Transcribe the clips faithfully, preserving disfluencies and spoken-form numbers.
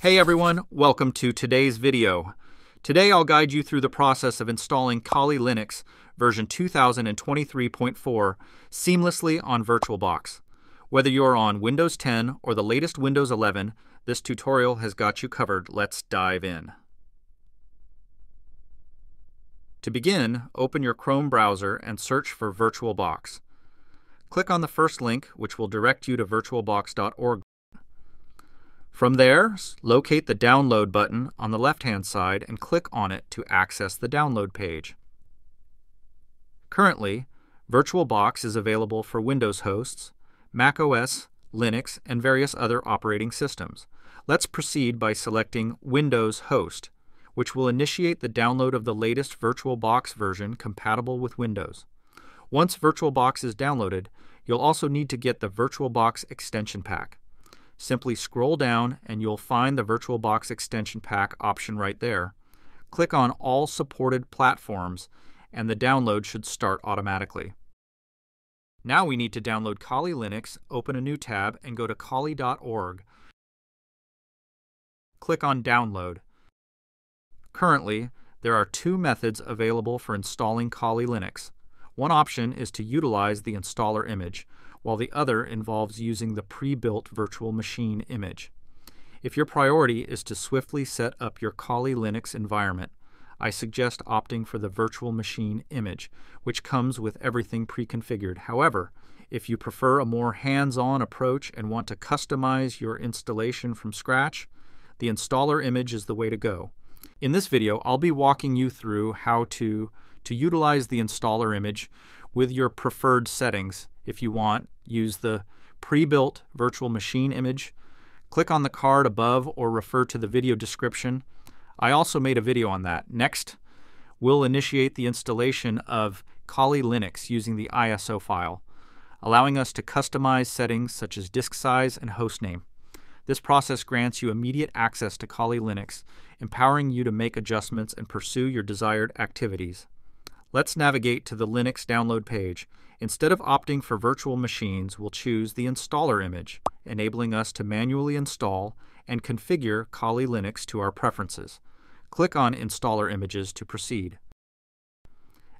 Hey everyone, welcome to today's video. Today I'll guide you through the process of installing Kali Linux version two thousand twenty-three point four seamlessly on VirtualBox. Whether you're on Windows ten or the latest Windows eleven, this tutorial has got you covered. Let's dive in. To begin, open your Chrome browser and search for VirtualBox. Click on the first link, which will direct you to virtual box dot org. From there, locate the Download button on the left-hand side and click on it to access the download page. Currently, VirtualBox is available for Windows hosts, macOS, Linux, and various other operating systems. Let's proceed by selecting Windows Host, which will initiate the download of the latest VirtualBox version compatible with Windows. Once VirtualBox is downloaded, you'll also need to get the VirtualBox extension pack. Simply scroll down and you'll find the VirtualBox extension pack option right there. Click on All Supported Platforms and the download should start automatically. Now we need to download Kali Linux, open a new tab, and go to Kali dot org. Click on Download. Currently, there are two methods available for installing Kali Linux. One option is to utilize the installer image, while the other involves using the pre-built virtual machine image. If your priority is to swiftly set up your Kali Linux environment, I suggest opting for the virtual machine image, which comes with everything pre-configured. However, if you prefer a more hands-on approach and want to customize your installation from scratch, the installer image is the way to go. In this video, I'll be walking you through how to, to utilize the installer image with your preferred settings. If you want, use the pre-built virtual machine image. Click on the card above or refer to the video description. I also made a video on that. Next, we'll initiate the installation of Kali Linux using the I S O file, allowing us to customize settings such as disk size and host name. This process grants you immediate access to Kali Linux, empowering you to make adjustments and pursue your desired activities. Let's navigate to the Linux download page. Instead of opting for virtual machines, we'll choose the installer image, enabling us to manually install and configure Kali Linux to our preferences. Click on Installer Images to proceed.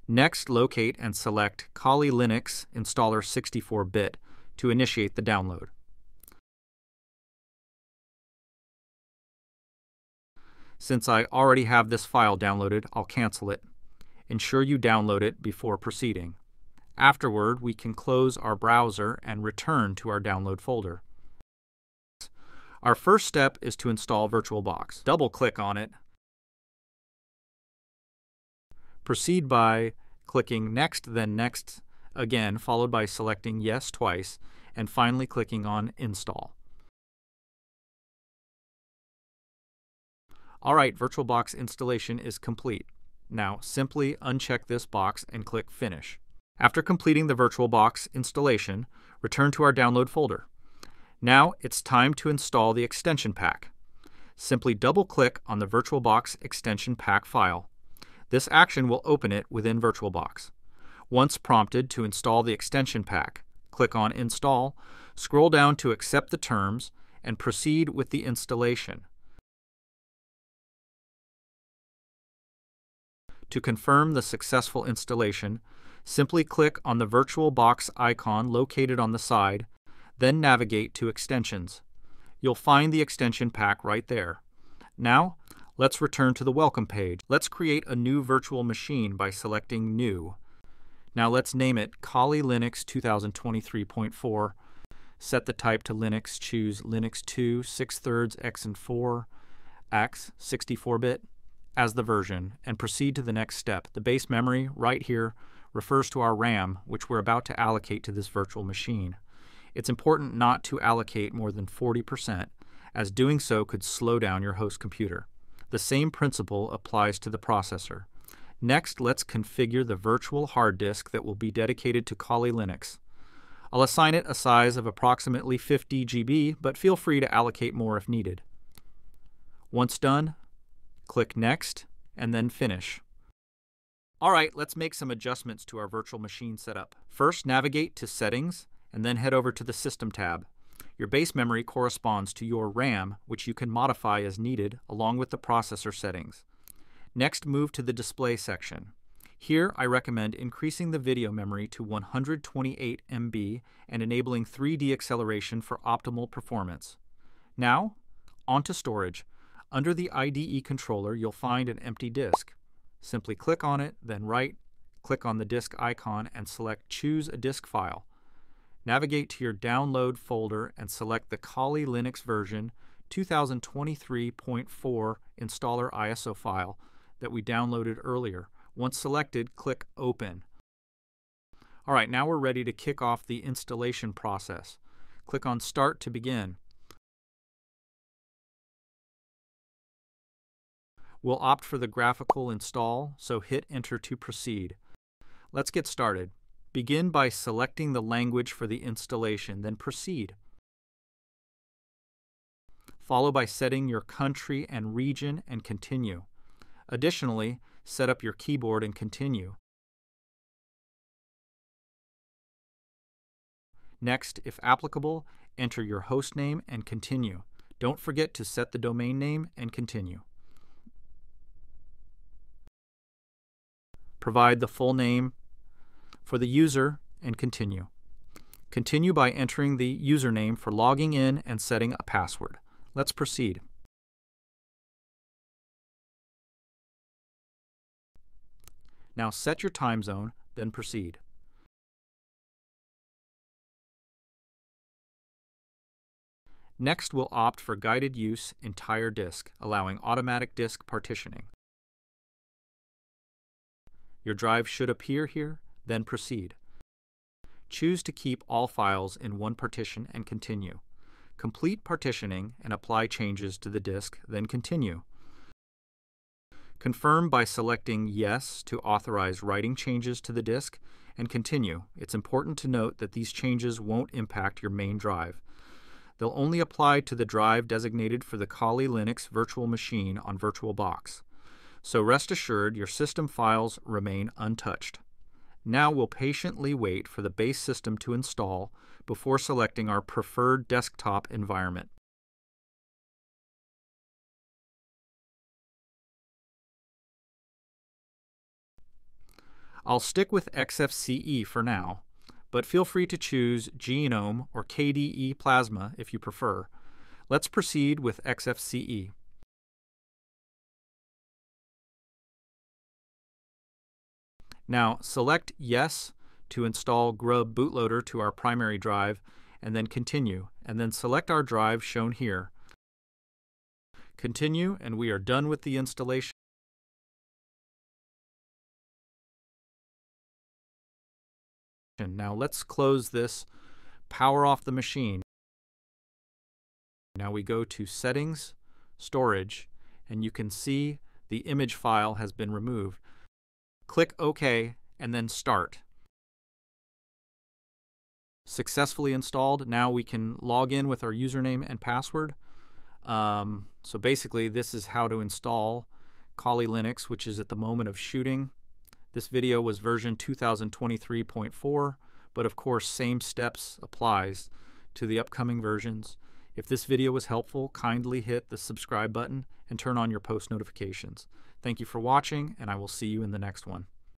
Next, locate and select Kali Linux Installer sixty-four bit to initiate the download. Since I already have this file downloaded, I'll cancel it. Ensure you download it before proceeding. Afterward, we can close our browser and return to our download folder. Our first step is to install VirtualBox. Double-click on it. Proceed by clicking Next, then Next again, followed by selecting Yes twice, and finally clicking on Install. All right, VirtualBox installation is complete. Now, simply uncheck this box and click Finish. After completing the VirtualBox installation, return to our download folder. Now it's time to install the extension pack. Simply double-click on the VirtualBox extension pack file. This action will open it within VirtualBox. Once prompted to install the extension pack, click on Install, scroll down to accept the terms, and proceed with the installation. To confirm the successful installation, simply click on the VirtualBox icon located on the side, then navigate to Extensions. You'll find the extension pack right there. Now, let's return to the Welcome page. Let's create a new virtual machine by selecting New. Now let's name it Kali Linux two thousand twenty-three point four. Set the type to Linux. Choose Linux two, six thirds, X and four, X, sixty-four bit. As the version and proceed to the next step. The base memory right here refers to our RAM, which we're about to allocate to this virtual machine. It's important not to allocate more than forty percent, as doing so could slow down your host computer. The same principle applies to the processor. Next, let's configure the virtual hard disk that will be dedicated to Kali Linux. I'll assign it a size of approximately fifty gigabytes, but feel free to allocate more if needed. Once done, click Next, and then Finish. All right, let's make some adjustments to our virtual machine setup. First, navigate to Settings, and then head over to the System tab. Your base memory corresponds to your RAM, which you can modify as needed, along with the processor settings. Next, move to the display section. Here, I recommend increasing the video memory to one hundred twenty-eight megabytes and enabling three D acceleration for optimal performance. Now, onto storage. Under the I D E controller, you'll find an empty disk. Simply click on it, then right-click on the disk icon and select Choose a Disk File. Navigate to your download folder and select the Kali Linux version twenty twenty-three point four installer I S O file that we downloaded earlier. Once selected, click Open. All right, now we're ready to kick off the installation process. Click on Start to begin. We'll opt for the graphical install, so hit Enter to proceed. Let's get started. Begin by selecting the language for the installation, then proceed. Follow by setting your country and region and continue. Additionally, set up your keyboard and continue. Next, if applicable, enter your host name and continue. Don't forget to set the domain name and continue. Provide the full name for the user and continue. Continue by entering the username for logging in and setting a password. Let's proceed. Now set your time zone, then proceed. Next, we'll opt for guided use entire disk, allowing automatic disk partitioning. Your drive should appear here, then proceed. Choose to keep all files in one partition and continue. Complete partitioning and apply changes to the disk, then continue. Confirm by selecting Yes to authorize writing changes to the disk, and continue. It's important to note that these changes won't impact your main drive. They'll only apply to the drive designated for the Kali Linux virtual machine on VirtualBox. So rest assured your system files remain untouched. Now we'll patiently wait for the base system to install before selecting our preferred desktop environment. I'll stick with X F C E for now, but feel free to choose GNOME or K D E Plasma if you prefer. Let's proceed with X F C E. Now select Yes to install Grub bootloader to our primary drive, and then continue, and then select our drive shown here. Continue, and we are done with the installation. Now let's close this, power off the machine. Now we go to Settings, Storage, and you can see the image file has been removed. Click OK and then Start. Successfully installed. Now we can log in with our username and password. Um, so basically this is how to install Kali Linux, which is at the moment of shooting. This video was version two thousand twenty-three point four, but of course same steps applies to the upcoming versions. If this video was helpful, kindly hit the subscribe button and turn on your post notifications. Thank you for watching, and I will see you in the next one.